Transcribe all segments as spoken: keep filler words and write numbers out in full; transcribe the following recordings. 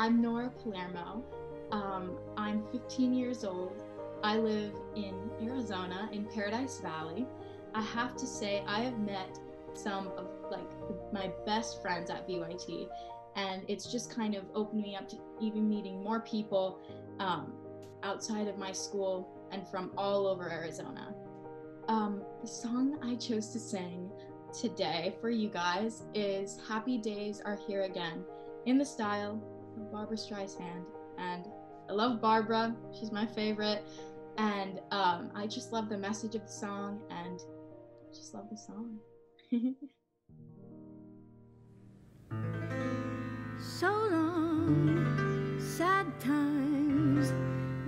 I'm Nora Palermo. Um, I'm fifteen years old. I live in Arizona, in Paradise Valley. I have to say, I have met some of like my best friends at V Y T, and it's just kind of opened me up to even meeting more people um, outside of my school and from all over Arizona. Um, the song I chose to sing today for you guys is Happy Days Are Here Again, in the style of Barbra Streisand. And I love Barbra, she's my favorite. And um, I just love the message of the song, and just love the song. So long, sad times,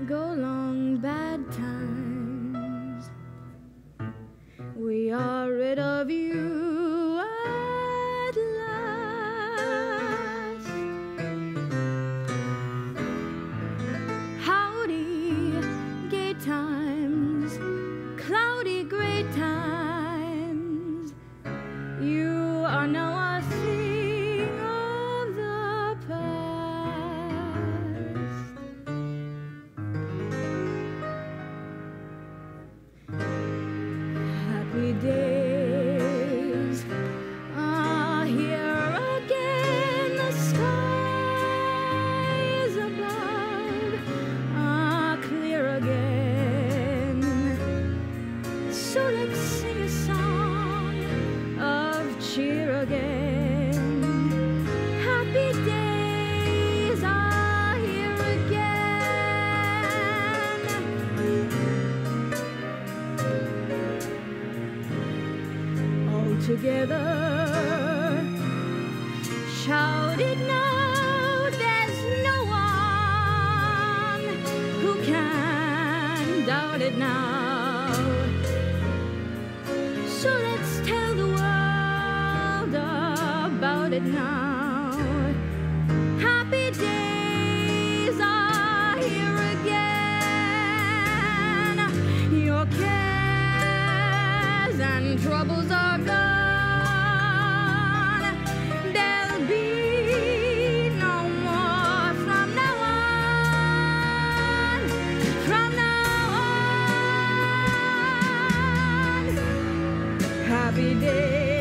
go long, bad times. We are rid of you at last. Howdy, gay times, cloudy, gray times. You are now a thing of the past. Happy day. So let's sing a song of cheer again. Happy days are here again. All together, shout it now. There's no one who can doubt it now. So let's tell the world about it now. Happy days are here again. Your cares and troubles are gone. There'll be no more from now on. From now Happy day.